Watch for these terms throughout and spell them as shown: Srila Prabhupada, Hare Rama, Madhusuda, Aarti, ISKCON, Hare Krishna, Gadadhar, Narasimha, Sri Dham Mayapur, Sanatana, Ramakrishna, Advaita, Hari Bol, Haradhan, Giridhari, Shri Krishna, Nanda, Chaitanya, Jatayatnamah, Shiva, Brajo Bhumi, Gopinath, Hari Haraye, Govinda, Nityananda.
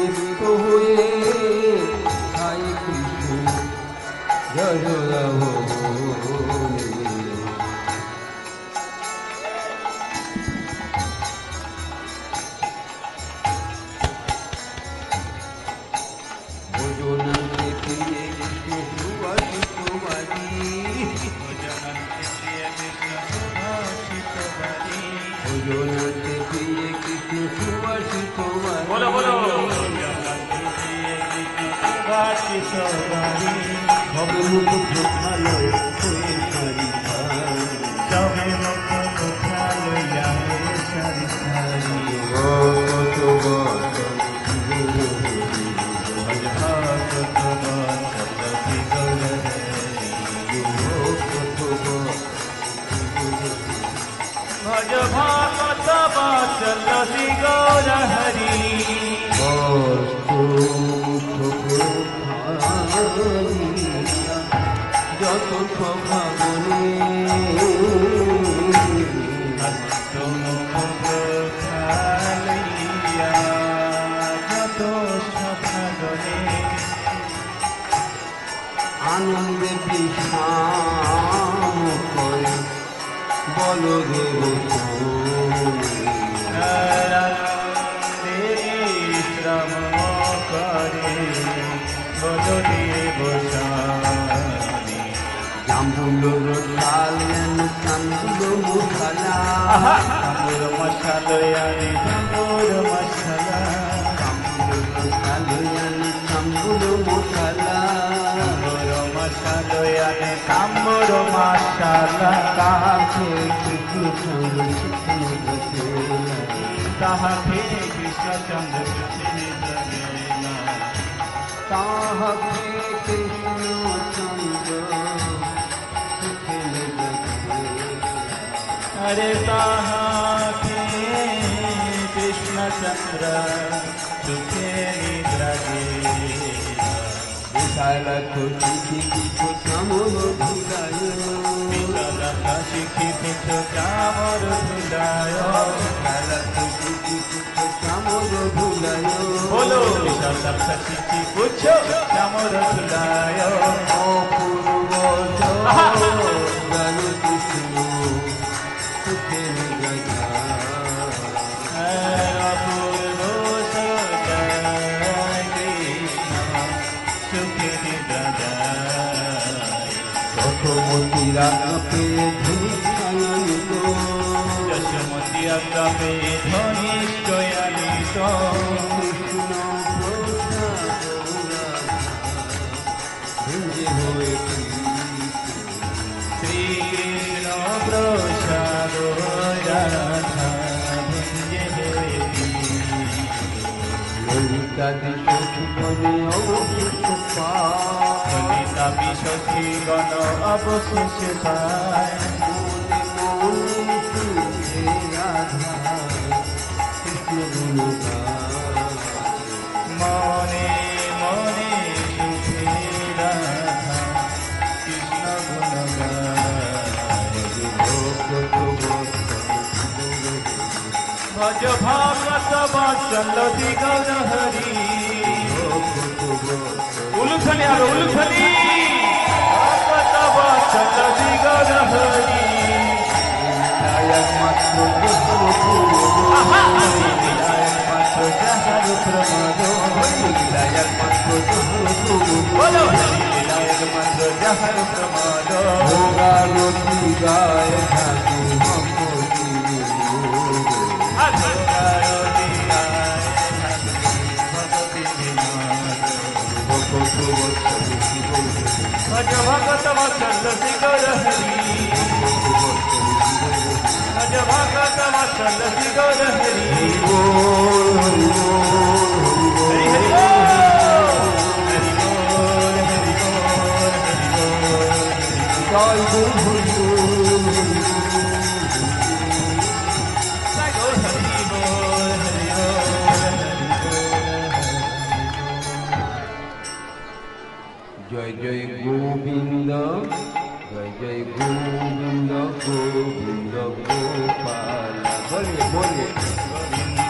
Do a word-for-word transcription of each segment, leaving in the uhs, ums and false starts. নিত্য হয়ে তাই কৃষ্ণ জয় Ram Govinda, Govinda, Gopala, Hare, Hare, Govinda.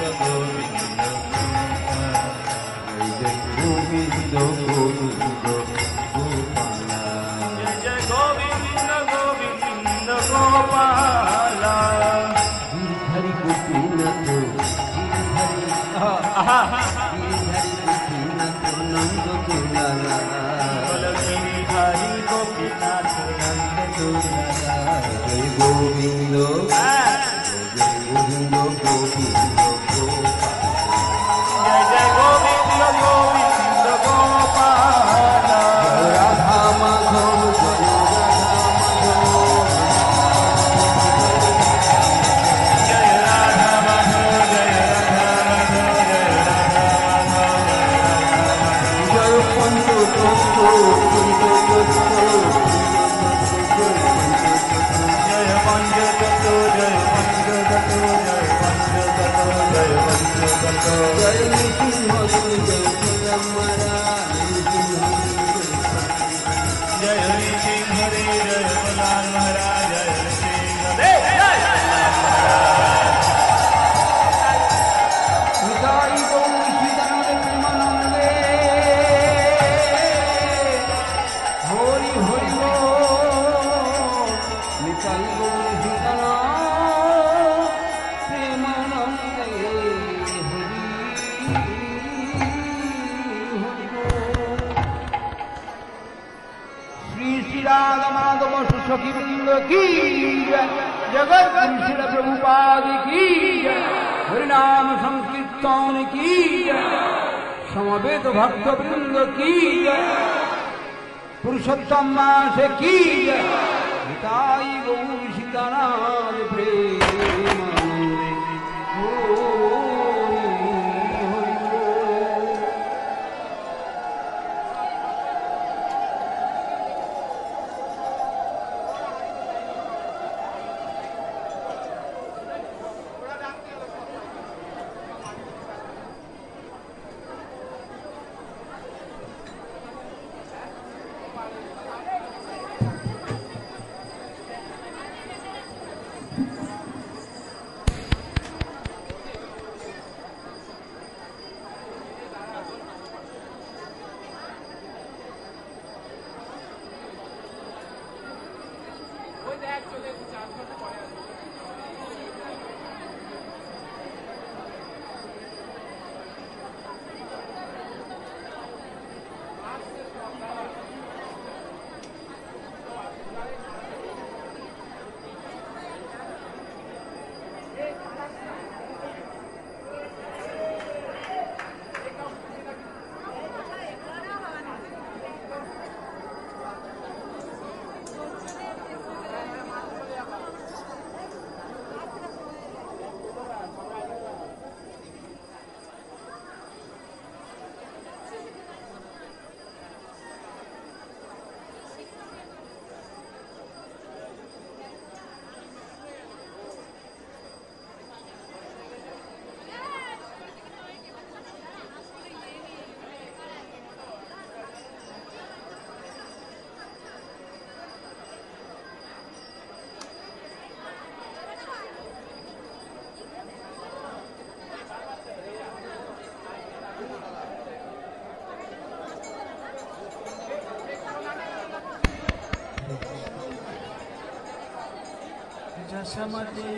Samadhi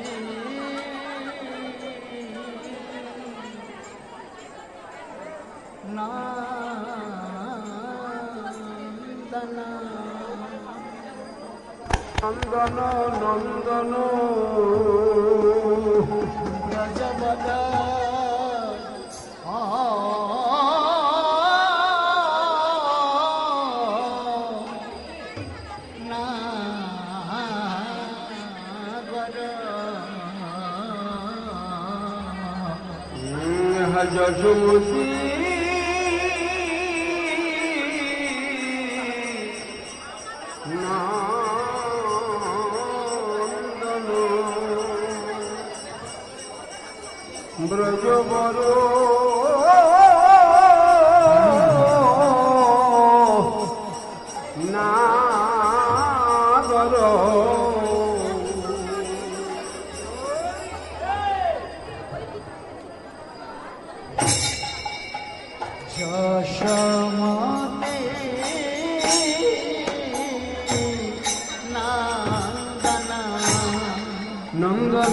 Nandana Nandana Nandana Rajabada Jajoti Nandano Brajo Bhumi Nagaro Shama Govinda, Govinda,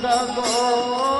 Govinda,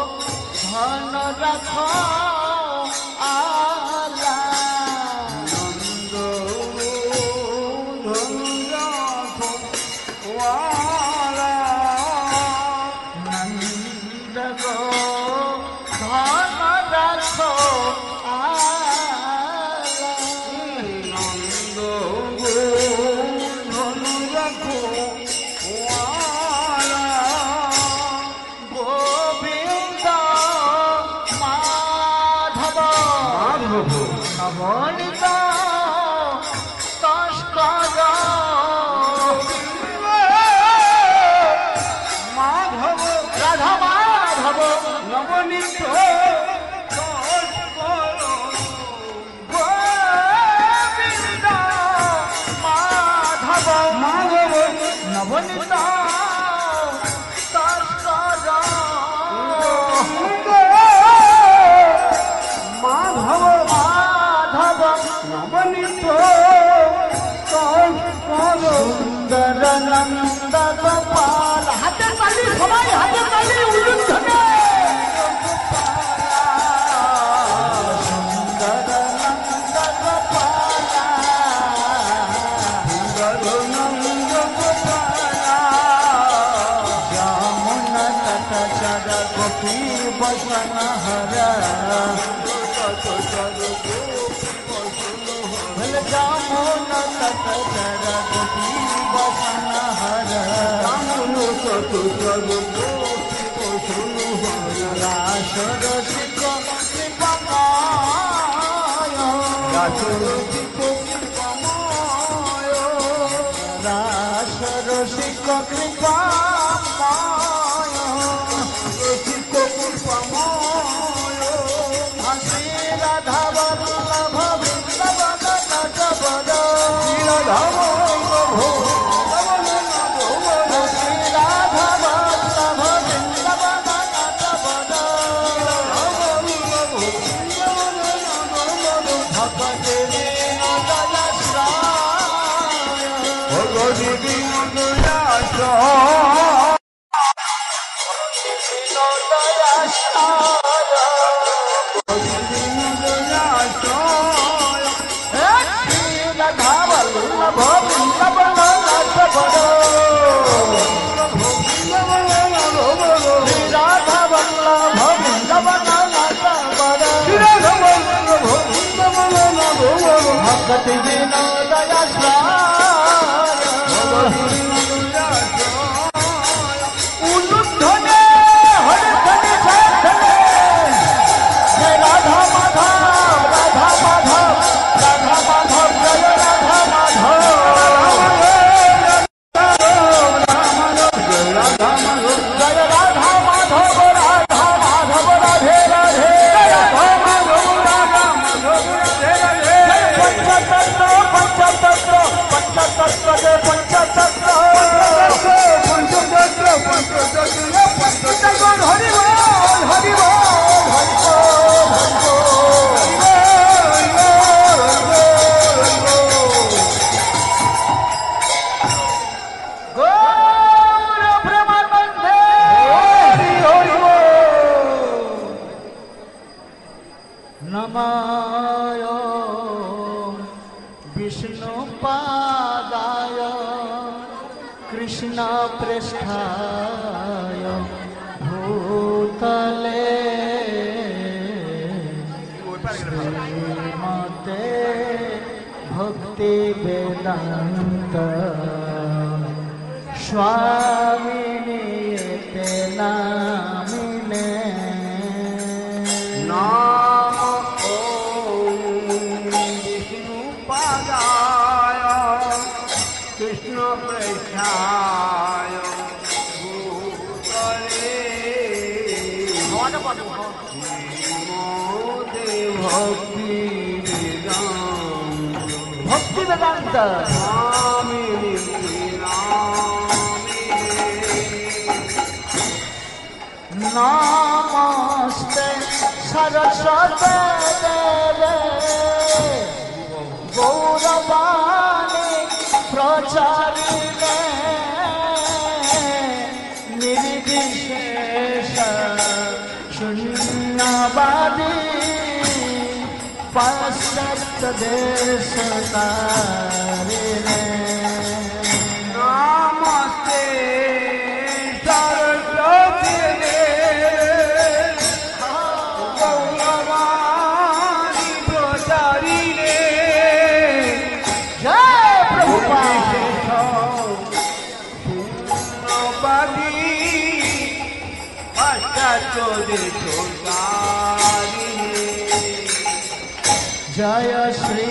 Jaya Shri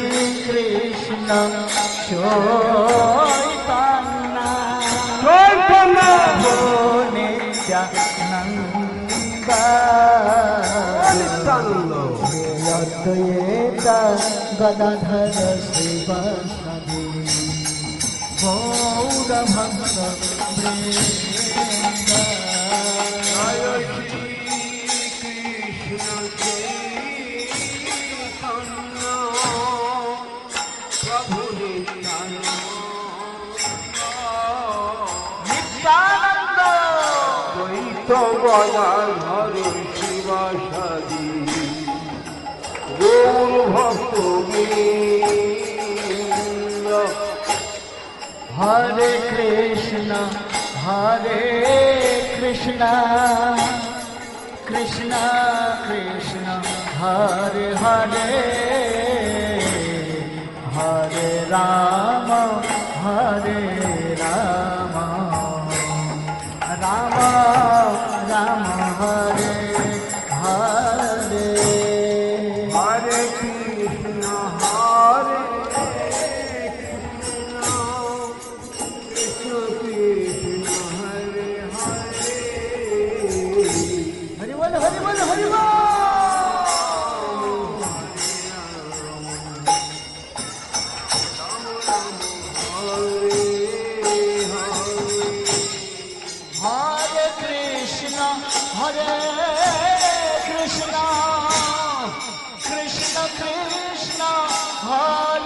Krishna Chaitanya Chaitanya Bhune Nanda Jatayatnamah Gadadhar Shiva Gaura Bhakta Vrinda প্রধান হরে শিবা সাধী গৌর ভক্ত বৃন্দ। হরে কৃষ্ণ হরে কৃষ্ণ কৃষ্ণ কৃষ্ণ হরে হরে হরে রাম হরে রাম রাম রাম হরে হরে। হরে কৃষ্ণ হরে কৃষ্ণ কৃষ্ণ কৃষ্ণ হরে হরে হরে বল হরে বল হরে বল। হরে কৃষ্ণ কৃষ্ণ কৃষ্ণ হরে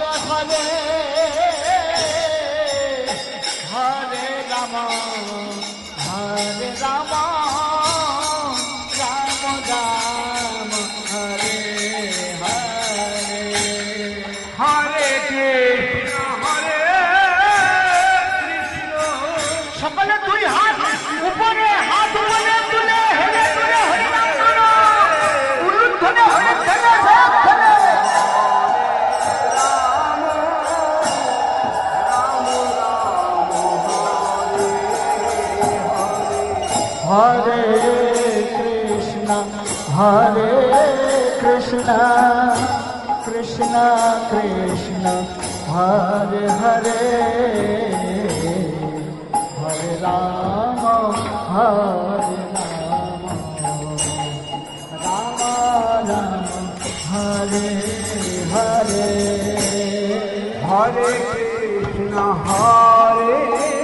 হরে হরে রাম হরে রাম রাম রাম হরে হরে। হরে কৃষ্ণ হরে কৃষ্ণ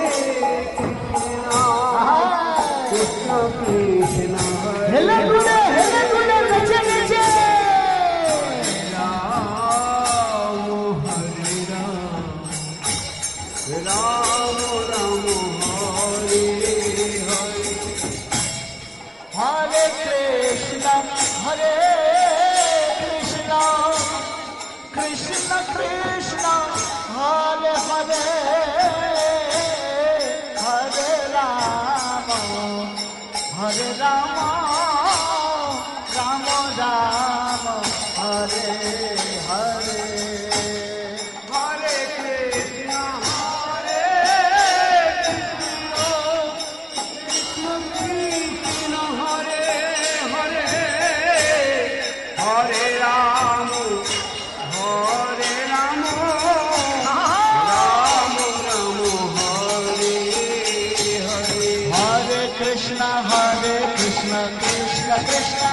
কৃষ্ণ কৃষ্ণ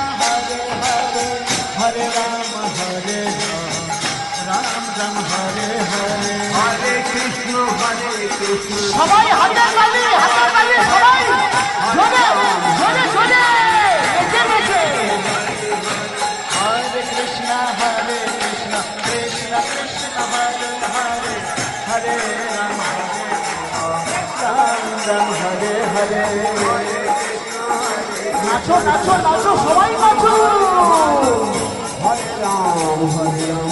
হরে। সবাই হাতে তালি হাতে তালি সবাই জোরে জোরে জোরে এসে এসে। হরে কৃষ্ণ হরে কৃষ্ণ কৃষ্ণ কৃষ্ণ হরে হরে হরে রাম রাম হরে হরে। নাচো নাচো নাচো সবাই নাচো। হরে রাম হরে রাম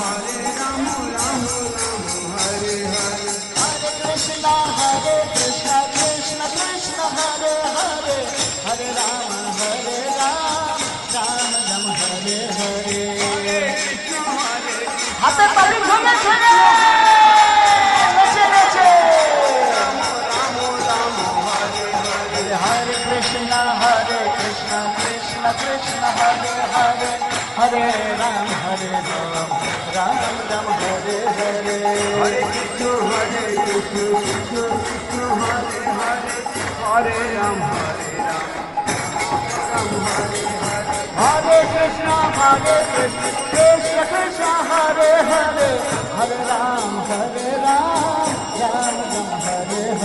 হরে রাম রাম রাম হরে হরে। হরে কৃষ্ণ হরে কৃষ্ণ কৃষ্ণ কৃষ্ণ হরে হরে হরে রাম হরে রাম রাম রাম হরে হরে। হাতে তালি ঝুলে ঝুলে নেচে নেচে। হরে কৃষ্ণ হরে কৃষ্ণ কৃষ্ণ কৃষ্ণ হরে হরে হরে রাম হরে রাম রাম রাম হরে হরে। হরে কৃষ্ণ হরে কৃষ্ণ কৃষ্ণ কৃষ্ণ হরে হরে হরে রাম হরে রাম রাম হরে হরে। হরে কৃষ্ণ হরে Krishna Krishna Krishna Hare Hare Hare Ram Hare Ram Ram Ram Hare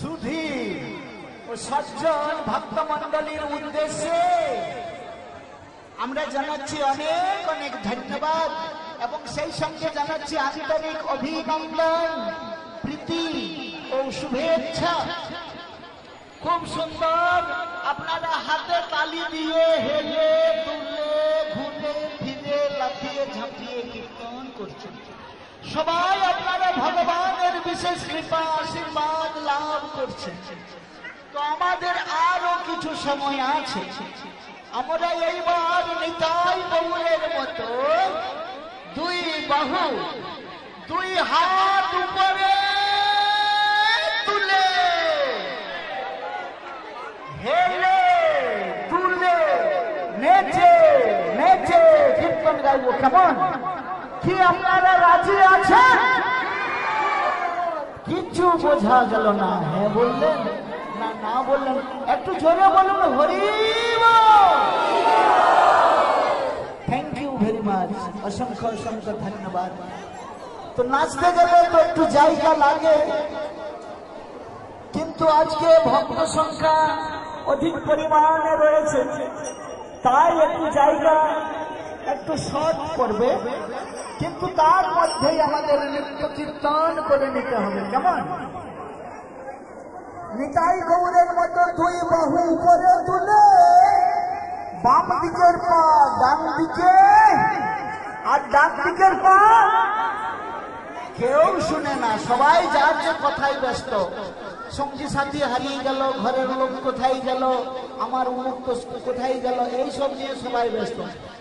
सुधी और सज्जन भक्त मंडली उद्देश्य আমরা জানাচ্ছি অনেক অনেক ধন্যবাদ এবং সেই সঙ্গে জানাচ্ছি আন্তরিক অভিনন্দন প্রীতি ও শুভেচ্ছা। খুব সুন্দর, আপনারা হাতে তালি দিয়ে হেলে দুলে ঘুরে ফিরে লাফিয়ে ঝাঁপিয়ে কীর্তন করছেন। সবাই আপনারা ভগবানের বিশেষ কৃপা আশীর্বাদ লাভ করছেন। তো আমাদের আরো কিছু সময় আছে, আমরা এইবার নিতাই বাহুরের মতো দুই বাহু দুই হাত উপরে তুলে হেলে তুলে নেচে নেচে কীর্তন গাইব। কেমন কি আপনারা রাজি আছেন? কিছু বোঝা গেল না, হ্যাঁ বললেন না না বললেন, একটু জোরে বলুন হরি বল। থ্যাংক ইউ ভেরি মাচ, অসংখ্য অসংখ্য ধন্যবাদ। তো নাচতে গেলে তো একটু জায়গা লাগে, কিন্তু আজকে ভক্ত সংখ্যা অধিক পরিমাণে রয়েছে, তাই একটু জায়গা একটু শর্ট করবে, কিন্তু তার মধ্যেই আমাদের নৃত্য কীর্তন করে নিতে হবে। কেমন? নিতাই গৌরের মতো দুই বাহু উপরে তুলে বাম দিকের পা ডান দিকে আর ডান দিকের পা। কেউ শুনে না, সবাই যার যে কথায় ব্যস্ত। সঙ্গী সাথী হারিয়ে গেল, ঘরের লোক কোথায় গেল, আমার উন্মুক্ত কোথায় গেল, এইসব নিয়ে সবাই ব্যস্ত।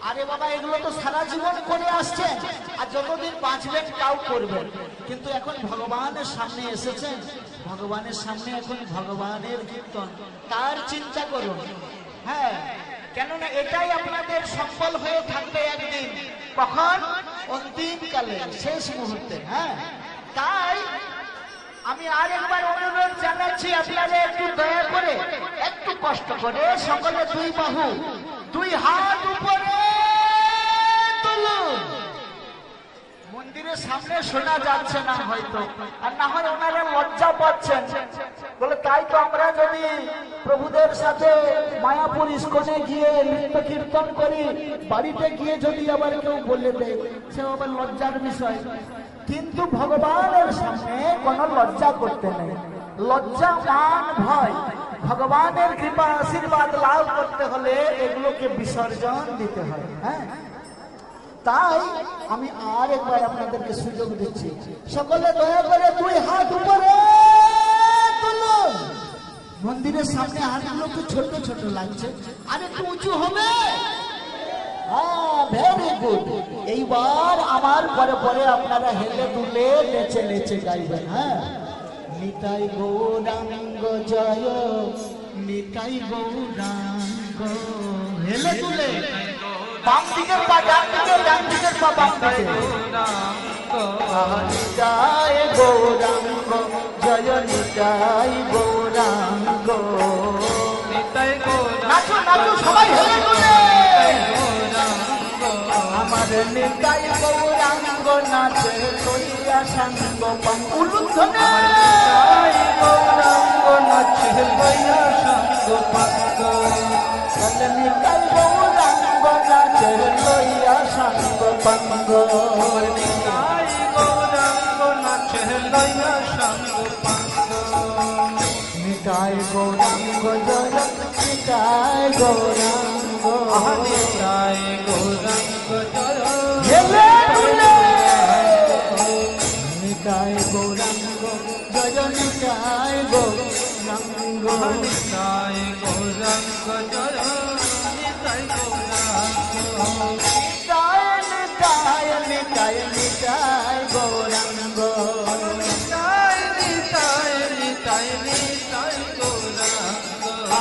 আরে বাবা, এগুলো তো সারা জীবন করে আসছেন, আর যতদিন বাঁচবেন তাও করবেন, কিন্তু এখন ভগবানের সামনে এসেছেন, ভগবানের সামনে এখন ভগবানের কীর্তন, তার চিন্তা করুন। হ্যাঁ, কেননা এটাই আপনাদের সফল হয়ে থাকবে একদিন। কখন? অন্তিমকালে, শেষ মুহূর্তে। হ্যাঁ, তাই আমি আর একবার অনুরোধ জানাচ্ছি, আপনারা একটু দয়া করে একটু কষ্ট করে সকলে দুই বাহু দুই হাত উপরে তুলুন। মন্দিরের সামনে শোনা যাচ্ছে না হয়তো, আর না হয় ওনারা লজ্জা পাচ্ছেন বলে। তাই তো আমরা যদি প্রভুদের সাথে মায়াপুর ইস্কনে গিয়ে নৃত্য কীর্তন করি, বাড়িতে গিয়ে যদি আবার কেউ বলে দেয়, সে আবার লজ্জার বিষয়। কিন্তু ভগবানের সামনে কোনো লজ্জা করতে নেই। লজ্জা মান ভয় ভগবানের কৃপা আশীর্বাদ লাভ করতে হলে এগুলোকে বিসর্জন দিতে হয়। হ্যাঁ, তাই আমি আর একবার আপনাদেরকে সুযোগ দিচ্ছি, সকলে দয়া করে দুই হাত উপরে তুলুন। মন্দিরের সামনে হাতগুলো একটু ছোট ছোট লাগছে, আর একটু উঁচু হবে। হ্যাঁ, ভেরি গুড। এইবার আমার পরে পরে আপনারা হেলে দুলে নেচে নেচে গাইবেন। হ্যাঁ, নিতাই গৌরাঙ্গ জয় নিতাই গৌরাঙ্গ, হেলে দুলে বাম দিকের পা ডান দিকে ডান দিকের পা বাম দিকে। নিতাই গৌরাঙ্গ জয় নিতাই গৌরাঙ্গ নিতাই গৌরাঙ্গ, নাচো নাচো সবাই হেলে দুলে। আমার নিতাই গৌরাঙ্গ নাচে কইরা সঙ্গ পঙ্গুলুধনে, নিতাই গৌরাঙ্গ নাচে কইরা সঙ্গ পঙ্গ। তাহলে নিতাই গৌরাঙ্গ নাচে কইরা সঙ্গ পঙ্গ, নিতাই গৌরাঙ্গ নাচে কইরা সঙ্গ পঙ্গ। নিতাই গৌরাঙ্গ জয় নিতাই গৌরাঙ্গ, নিতাই গৌরাঙ্গ নিতাই গৌরাঙ্গ জয় নিতাই গৌরাঙ্গ, নিতাই গৌরাঙ্গ জয় নিতাই গৌরাঙ্গ, নিতাই নিতাই নিতাই নিতাই গৌরাঙ্গ, নিতাই নিতাই নিতাই নিতাই গৌরাঙ্গ, নিতাই নিতাই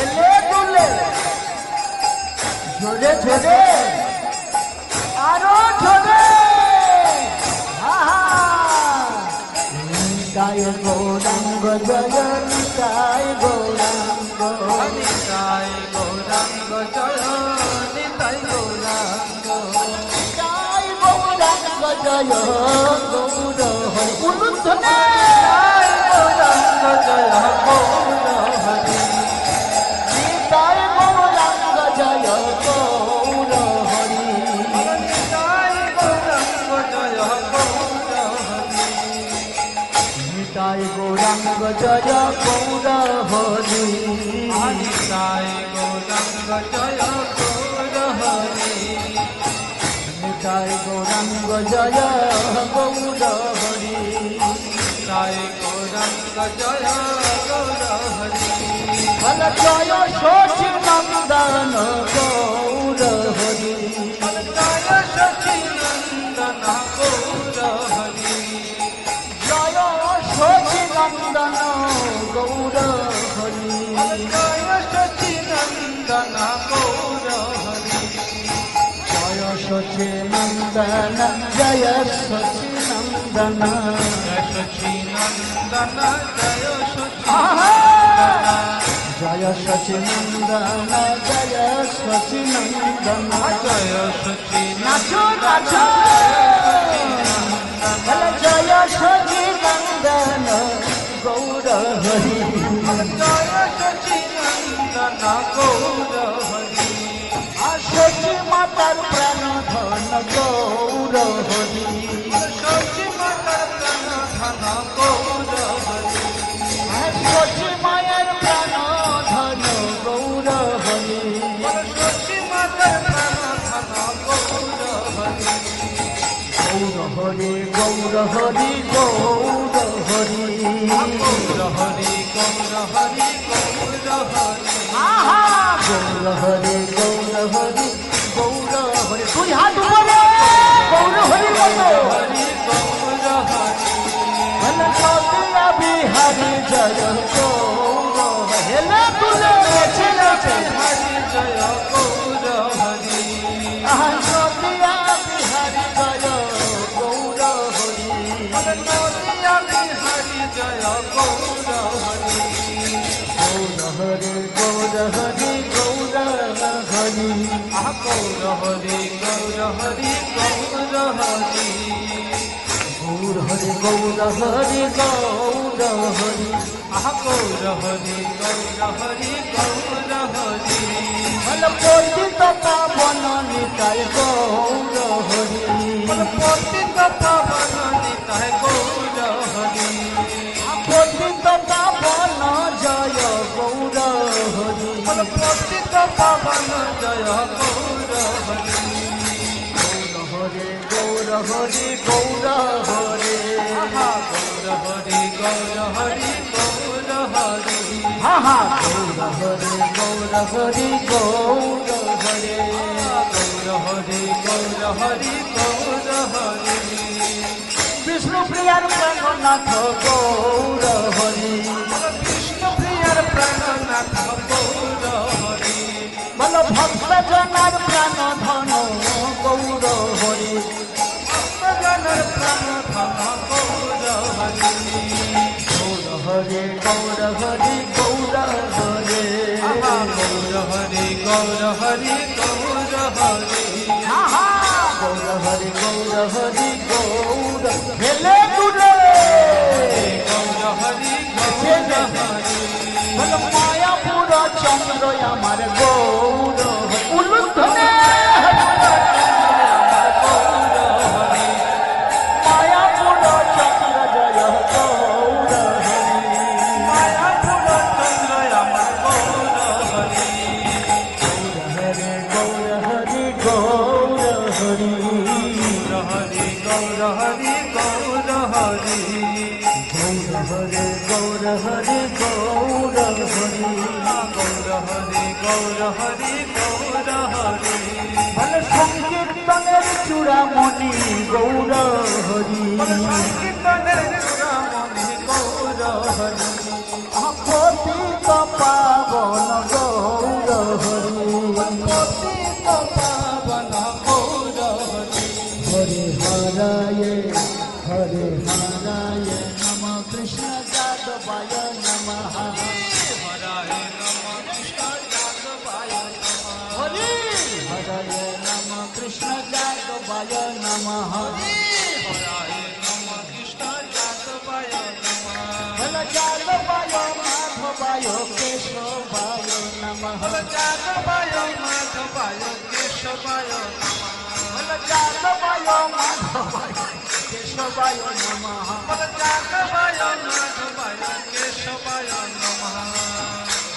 छोड़े छोड़े आरो छोड़े हा हा निताय गौरांग जय निताय गौरांग निताय गौरांग जय निताय गौरांग निताय गौरांग जय गौर हरि उन्नतने निताय गौरांग जय गौर हरि निताय गौरांग जय Jai Goranga Jaya Gaura Hari Hari Jai Goranga Jaya Gaura Hari Jai Goranga Jaya Gaura Hari Jai Goranga Jaya Gaura Hari Bala Jaya Shoshi Nandana Gaura Hari Bala Jaya Shoshi Nandana Gaura Hari Nandana Gaura Hari Jaya Shachi Nandana Gaura Hari Jaya Shachi Nandana Jaya Shachi Nandana Jaya Shachi Nandana Jaya Shachi Nandana Jaya Shachi Nandana Jaya Shachi Nandana Jaya Shachi Nandana Gaura Hari Jaya Sachidananda Gaura Hari Sachi Matar Pranadhana Gaura Hari Sachi Matar Pranadhana Gaura Hari Sachi Mayar Pranadhana Gaura Hari Sachi Matar Pranadhana Gaura Hari Gaura Hari Gaura Hari Gaura Hari Gaura Hari Gaura Hari Gaura Hari aha Gaura Hari Gaura Hari Gaura Hari tujhe haath upar le Gaura Hari Gaura Hari Gaura Hari bala kautiya bihari jaya Gaura hele tule chila bihari jaya Gaura Hari aha kautiya bihari jaya Gaura Hari bala kautiya bihari jaya Gaura Hari Gaura Hari Gaura Hari Gaura Hari aha Gaura Hari Gaura Hari Gaura Hari Gaura Hari Gaura Hari Gaura Hari aha Gaura Hari Gaura Hari Gaura Hari bala kotita ka banani tai Gaura Hari bala kotita ka banani tai Gaura Hari kotita ka bana jaya Gaura Hari bala kotita ka bana jaya Gaura Hari Gaura Hari Gaura Hari Gaura Hari Gaura Hari Gaura Hari ha ha Gaura Hari Gaura Hari Gaura Hari Gaura Hari Gaura Hari Gaura Hari Vishnu Priyar Prananatha Gaura Hari Vishnu Priyar Prananatha Gaura Hari Bala Bhakta Janar Pranadhana Gaura Hari Bhakta Janar Pranadhana Gaura Hari Gaura Hari Gaura Hari Gaura Hari Gaura Hari Gaura Hari Gaura Hari Gaura Hari Gaura Hari Gaura hele dule Gaura Hari Gaura Hari bala maya pura chandra amar Gaura uludhane maya pura chandra jaya Gaura maya pura chandra amar Gaura Hari Gaura Hari Gaura Hari Gaura Hari Gaura Hari Gaura Hari Gaura Hari Gaura Hari Gaura Hari Gaura Hari bala sankirtaner churamani Gaura Hari bala sankirtaner churamani Gaura Hari apoti tapavana Gaura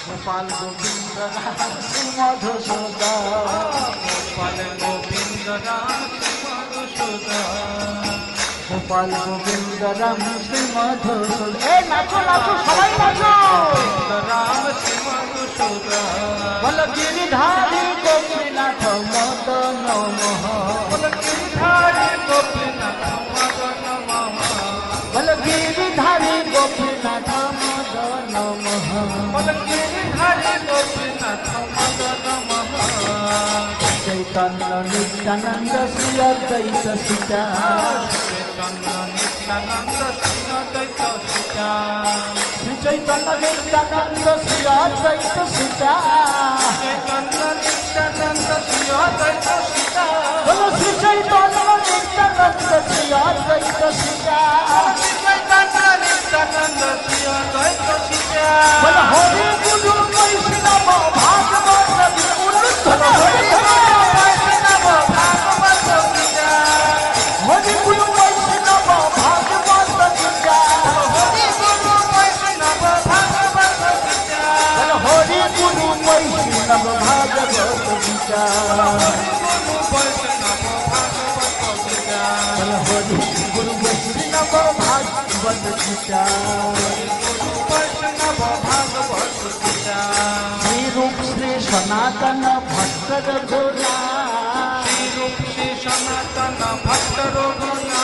Gopal Govinda Madhusuda, Gopal Govinda Madhusuda, Gopal Govinda Madhusuda. Hey, nacho, nacho, sabai nacho. Ram Madhusuda, Bala Giridhari Gopinath Madan Namaha, Bala Giridhari Gopinath Madan Namaha, Bala Giridhari Gopinath Madan Namaha, Bala Giridhari. Chaitanya Nityananda Shri Advaita Sita, Chaitanya Nityananda Shri Advaita Sita, Chaitanya Nityananda Shri Advaita Sita, Chaitanya Nityananda Shri Advaita Sita, Chaitanya Nityananda Shri Advaita Sita, Chaitanya Nityananda Shri Advaita Sita. Shri Rup Shri Sanatana Bhaktar Guna, Shri Rup Shri Sanatana Bhaktar Guna,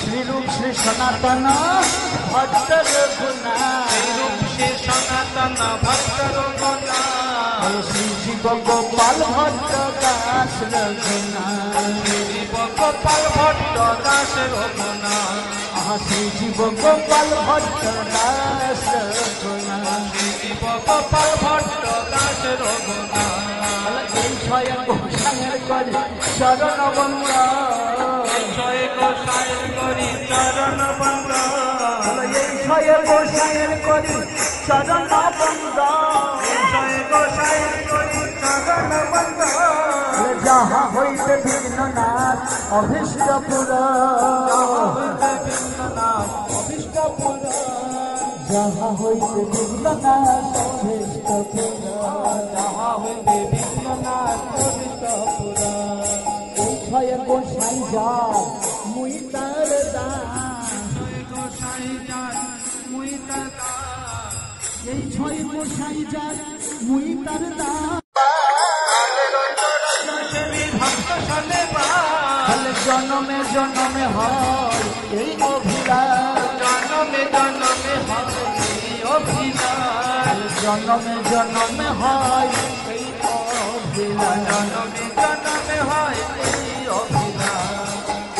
Shri Rup Shri Sanatana Bhaktar Guna, Shri Rup Shri Sanatana Bhaktar Guna, Shri Shiva Gopal Bhatta Das Raguna, Shri Shiva Gopal Bhatta Das Raguna. Shri Jiva Gopal Bhatta Das Raguna, Shri Jiva Gopal Bhatta Das Raguna. Jai Jai Gosai Gori Charan Bandha, Jai Jai Gosai Gori Charan Bandha, Jai Jai Gosai Gori Charan Bandha, Jai Jai Gosai Gori Charan Bandha. Jaha hoite bhigna nath abhishta pura, जहाँ होई ते बिगड़ना सोविष्टपुरा, जहाँ होई ते बिगड़ना सोविष्टपुरा, कोशाय कोशाय जान मुई तरदा, कोशाय कोशाय जान मुई तरदा, ये कोशाय कोशाय जान मुई तरदा। हल जनों में जनों में हार ये ओबीला, जनों में जनों में हार ये ओबीला, जनों में जनों में हार ये ओबीला, जनों में जनों में हार ये ओबीला।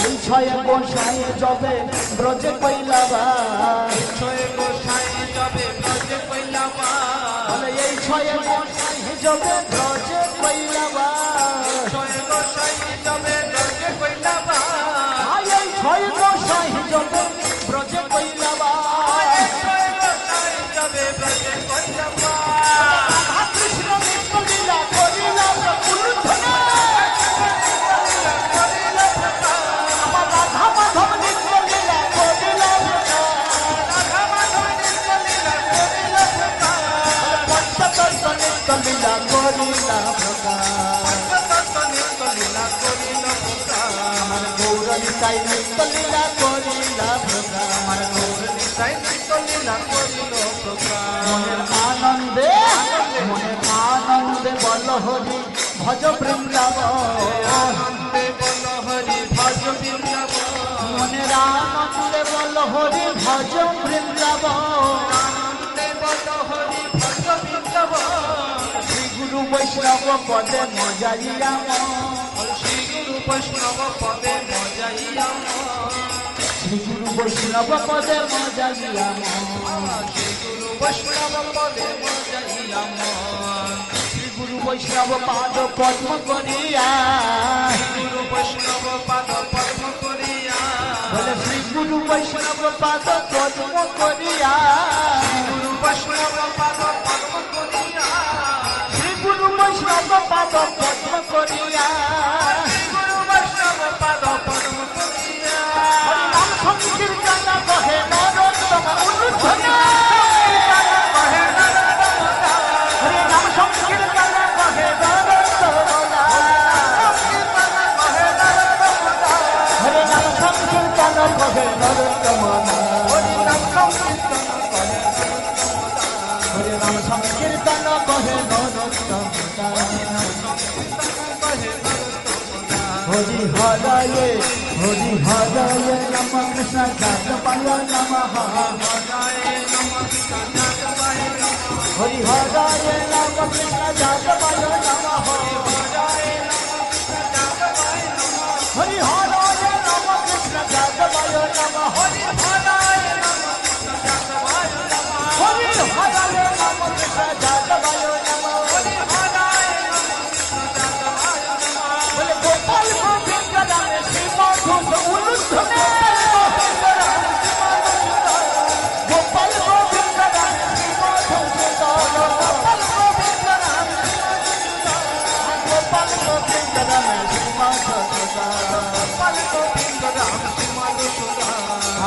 इच्छाएं कोशाएं जावे ब्रज पहिला बा, इच्छाएं कोशाएं जावे ब्रज पहिला बा, अरे ये इच्छाएं कोशाएं जावे ब्रज पहिला बा। आनंदे मुने आनंदे बोलो हरि भज वृंदावन, आनंदे बोलो हरि भज वृंदावन, मुने आनंदे बोलो हरि भज वृंदावन, आनंदे बोलो हरि भज वृंदावन। श्री गुरु वैष्णव पदे मजाइया मन, श्री गुरु वैष्णव पदे मजाइया मन, श्री गुरु वैष्णव पदे मजाइया मन। वैष्णव पदे मुरारिया मोहन श्री गुरु वैष्णव पाद पद्म करिया गुरु वैष्णव पाद पद्म करिया भले श्री गुरु वैष्णव पाद पद्म करिया गुरु वैष्णव पाद पद्म करिया श्री गुरु वैष्णव पाद पद्म करिया गुरु वैष्णव पाद पद्म करिया हरि नाम संकीर्तन गाना कहे नरोत्तम उन्नत Hari Haraye, Hari Haraye, Ramakrishna Jatayatnamah Namaha. Hari Haraye, Ramakrishna Jatayatnamah Namaha. Hari Haraye, Ramakrishna Jatayatnamah Namaha. Hari Haraye, Ramakrishna Jatayatnamah Namaha. Hari Haraye, Ramakrishna Jatayatnamah Namaha.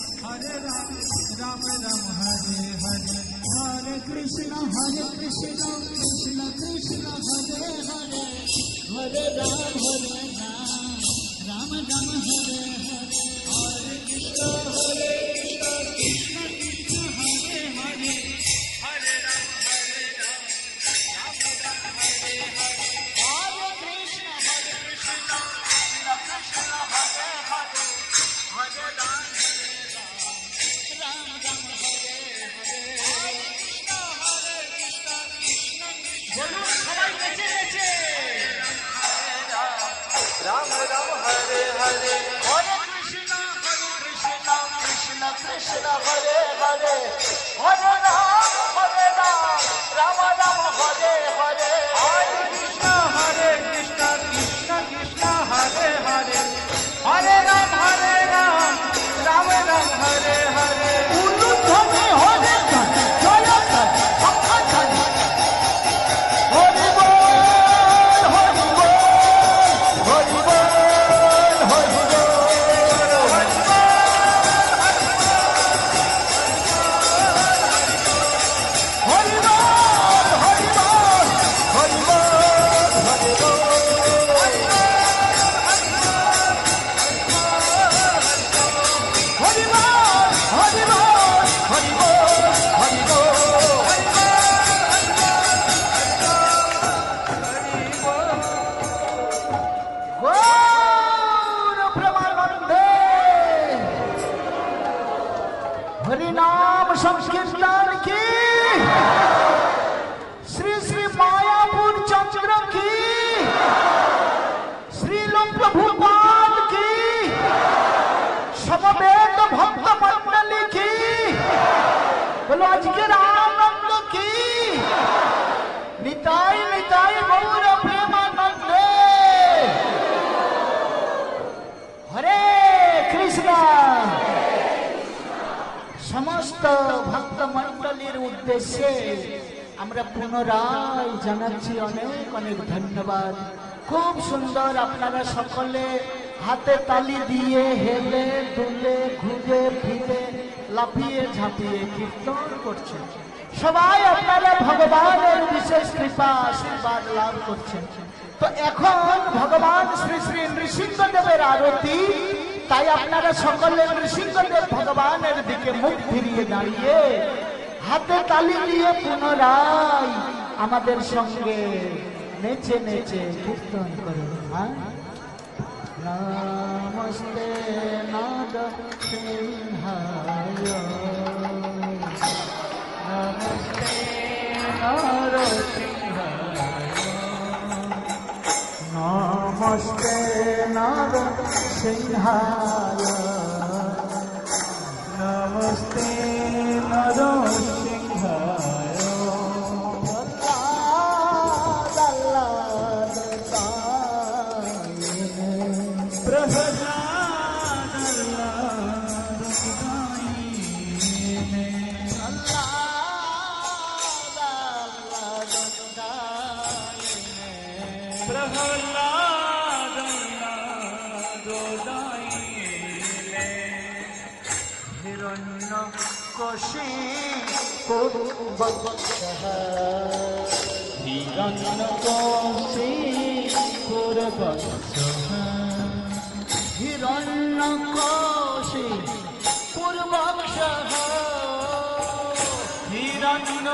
Ram Hare Ram Ram Ram Hare Hare Hare Krishna Hare Krishna Krishna Krishna Hare Hare Hare Ram Hare Hare Krishna, Hare Krishna, Krishna Krishna, Hare Hare, Hare Rama, Hare Rama, Rama Rama, Hare Hare. Hare Krishna, Hare Krishna, Krishna Krishna, Hare Hare, Hare Rama, Hare Rama, Rama Rama, Hare Hare. Hare Krishna, Hare Krishna, Krishna Krishna, Hare Hare, Rama Rama. Hare Krishna, Hare Krishna, Krishna Krishna, Hare Hare, Hare Ram, Hare Ram, Rama Rama, Hare Hare. Hare Krishna, Hare Krishna, Krishna Krishna, Hare Hare, Hare Ram, Hare Ram, Rama Ram, Hare Hare. Unuthami Hare Krishna, Jaya Krishna, Krishna Krishna, Hare Hare. উদ্দেশ্যে আমরা পুনরায় জানাচ্ছি অনেক অনেক ধন্যবাদ। খুব সুন্দর আপনারা সকলে হাতে তালি দিয়ে হেলে দুলে ঘুরে ফিরে লাফিয়ে ঝাঁপিয়ে কীর্তন করছেন। সবাই আপনারা ভগবানের বিশেষ কৃপা আশীর্বাদ লাভ করছেন। তো এখন ভগবান শ্রী শ্রী নৃসিংহদেবের আরতি, তাই আপনারা সকলে নৃসিংহদেব ভগবানের দিকে মুখ ফিরিয়ে দাঁড়িয়ে হাতে তালি দিয়ে পুনরায় আমাদের সঙ্গে নেচে নেচে কীর্তন করুন। নমস্তে নরসিংহায়, নমস্তে নরসিংহায়, নমস্তে নরসিংহায়, নমস্তে নরসিংহায়। হিরণ্যকশি পূর্বক্ষঃ, হিরণ্যকশি পূর্বক্ষঃ, হিরণ্যকশি পূর্বক্ষঃ, হিরণ্য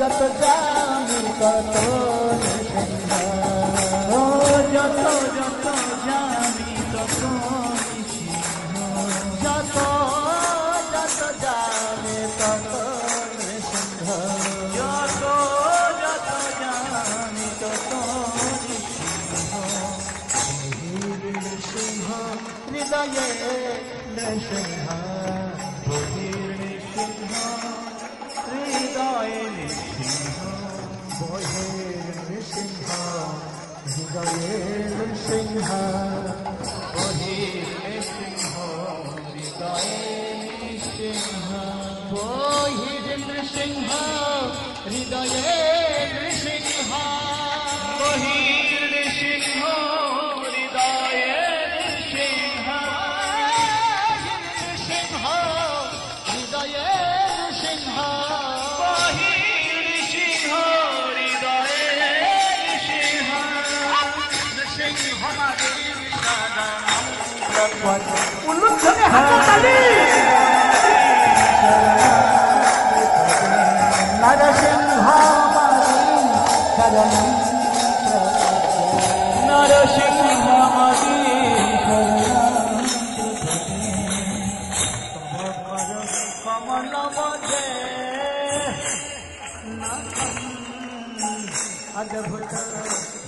যত জানি তত নৃসিংহ, যত যত জানি তত নৃসিংহ, যত যত জানি তত নৃসিংহ, যত যত জানি তত নৃসিংহ। নৃসিংহ হৃদয়ে নৃসিংহ, নৃসিংহ হৃদয়ে, নৃসিংহ বহে নৃসিংহ, হৃদয়ে নৃসিংহ, বহে নৃসিংহ হৃদয়ে নৃসিংহ, বহে নৃসিংহ হৃদয়ে নৃসিংহ, বহে নৃসিংহ হৃদয়ে নৃসিংহ। উল্লুধনে হাততালি। নরসিংহ শরণম, নরসিংহ কমল বদে অদ্ভুত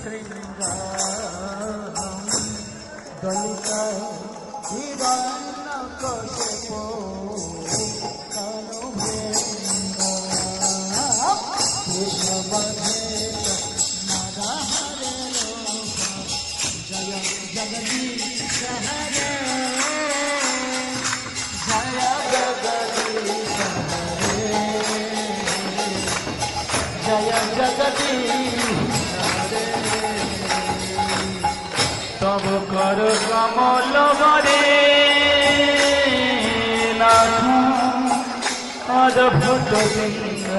শৃঙ্গ তব কর কমল বরে অদ্ভুত শৃঙ্গ,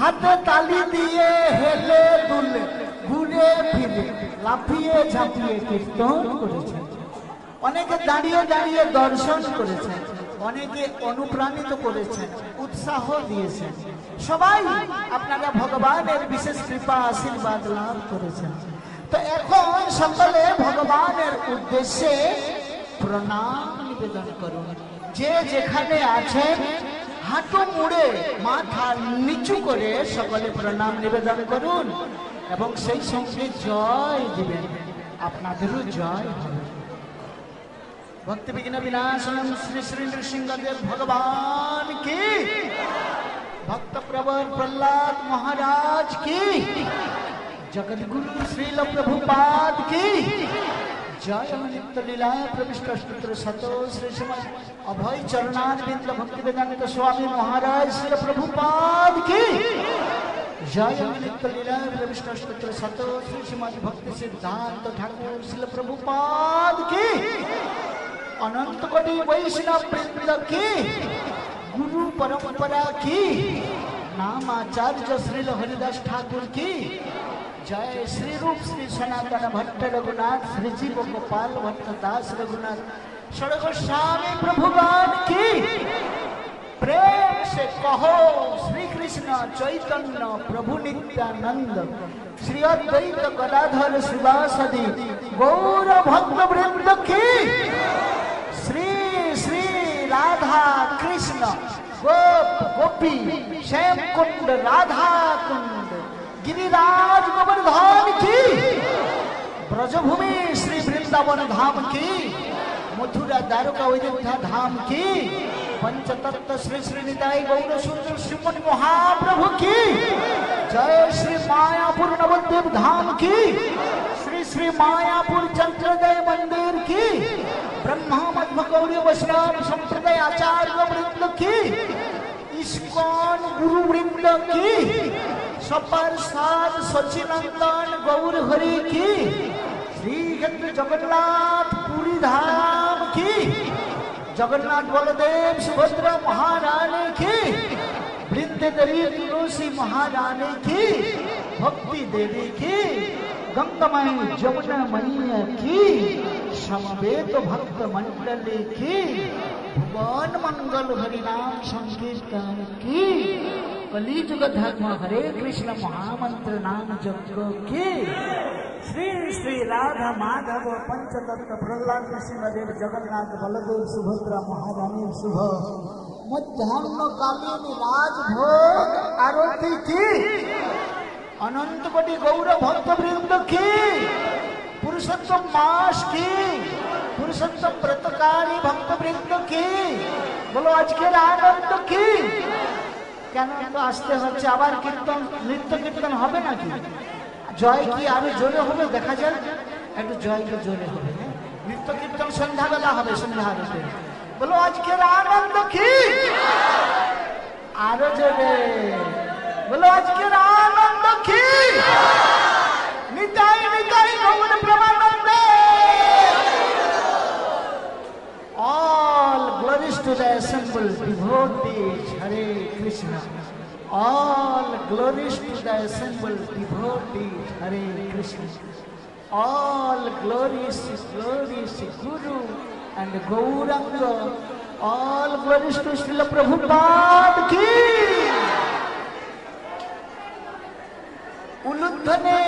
হাতে তালি দিয়ে হেলে দুলে ঘুরে ফিরে লাফিয়ে ঝাঁপিয়ে কীর্তন করেছেন, অনেকে দাঁড়িয়ে দাঁড়িয়ে দর্শন করেছেন, অনেকে অনুপ্রাণিত করেছেন, উৎসাহ দিয়েছেন। সবাই আপনারা ভগবানের বিশেষ কৃপা আশীর্বাদ লাভ করেছেন। তো এখন সকলে ভগবানের উদ্দেশ্যে প্রণাম নিবেদন করুন। যে যেখানে আছেন হাঁটু মুড়ে মাথা নিচু করে সকলে প্রণাম নিবেদন করুন এবং সেই সঙ্গে জয় দিবেন, আপনাদেরও জয় হবে। ভক্তি বিঘ্ন বিনাশনম শ্রী শ্রী নৃসিংহদেব ভগবান কি, ভক্ত প্রবর প্রহ্লাদ মহারাজ কি, জগৎগুরু শ্রীল প্রভুপাদ কি জয়। নিত্য লীলায় প্রবিষ্ট সূত্র শত শ্রী সময় অভয় চরণারবিন্দ ভক্তি বেদান্ত স্বামী মহারাজ শ্রীল প্রভুপাদ কি জয়। নিত্য লীলায় প্রবিষ্ট সূত্র শত শ্রী সময় ভক্তি সিদ্ধান্ত ঠাকুর শ্রীল প্রভুপাদ কি অনন্ত কোটি বৈষ্ণব বৃন্দ কি গুরু পরম্পরা কি নাম আচার্য শ্রীল হরিদাস ঠাকুর কি जय श्री रूप श्री सनातन भट्ट रघुनाथ श्री जीव गोपाल भट्ट दास रघुनाथ सर्वस्वामी प्रभुगान की। प्रेम से कहो श्री कृष्ण चैतन्य प्रभु नित्यानंद श्री अद्वैत गदाधर श्रीवासदि गौर भक्त वृंद की। श्री श्री राधा कृष्ण गोप गोपी शेमकुंड राधा कुंड गिरिराज गोवर्धन की। ब्रजभूमि श्री वृंदावन धाम की। मथुरा द्वारका अयोध्या धाम की। पंचतत्व श्री श्री निताई गौर सुंदर श्रीमद महाप्रभु की जय। श्री मायापुर नवद्वीप धाम की। श्री श्री मायापुर चंद्रोदय मंदिर की। ब्रह्मा मध्व गौरी वैष्णव संप्रदाय आचार्य वृंद की। इस्कॉन गुरु वृंद की। सपर साध सचिनंदन गौर हरि की। श्री क्षेत्र जगन्नाथ पुरी धाम की। जगन्नाथ बलदेव सुभद्रा महारानी की। वृंदेदरी तुलसी महारानी की। भक्ति देवी की। गंगामयी जमुना मैया की। समवेत भक्त मंडली की। भुवन मंगल हरिनाम संकीर्तन की। कलिजुग धर्म हरे कृष्ण महामंत्र नाम जप की। श्री श्री राधा माधव पंचतत्व प्रहलाद कृष्णदेव जगन्नाथ बलदेव सुभद्रा महारानी शुभ मध्यान्ह कालीन राजभोग आरती की। अनंत कोटि गौर भक्त वृंद की। पुरुषोत्तम मास की। पुरुषोत्तम व्रतकारी भक्त वृंद की। बोलो आज के आनंद की। কেন তো আসতে হচ্ছে আবার কীর্তন নৃত্য কীর্তন হবে নাকি? জয় কি আরো জোরে হবে? দেখা যায় একটু জয় কি জোরে হবে? নৃত্য কীর্তন সন্ধ্যাবেলা হবে। সন্ধ্যাবেলা বলো আজকের আনন্দ কি আরো জোরে বলো আজকের আনন্দ কি। নিতাই নিতাই গৌর প্রেমানন্দে All glories to the assembled devotees, Hare Krishna. All glories to the assembled devotees, Hare Krishna. All glories, glories, Guru and Gauranga. All glories to Srila Prabhupada ki. Uludhane,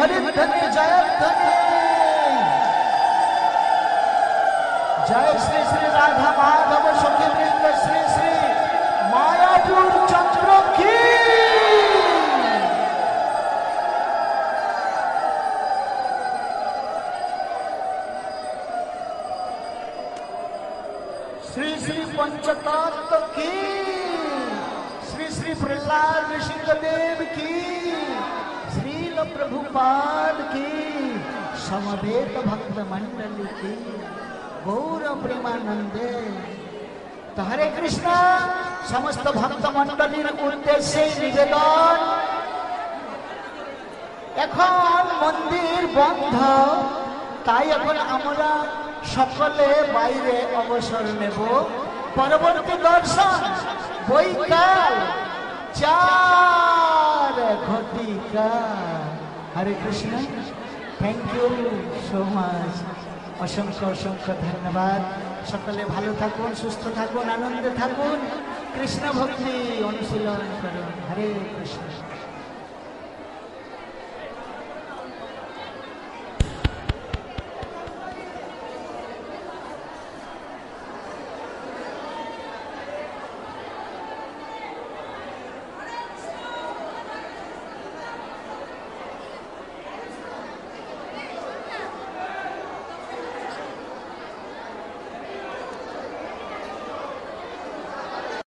Haridhane, Jayadhane. जय श्री श्री राधा माधव सखी वृंद श्री श्री मायापुर चंद्र की। श्री श्री पंचतत्व की। श्री श्री प्रहलाद ऋषिदेव की। श्रील प्रभुपाद की। समवेत भक्त मंडली की। गौर प्रेमानंदे तो हरे कृष्णा। समस्त भक्त मंडलीर उद्देश्य निवेदन, एखन मंदिर बंध, ताई एखन आमरा सकले बाइरे अवसर नेब। परवर्ती दर्शन बैकाल चार Ghatika. Hare Krishna, thank you so much. Ashankha ashankha dhanyabad. Sakale bhalo thakun, sustha thakun, ananda thakun. Krishna bhakti, onushilon karun. Hare Krishna.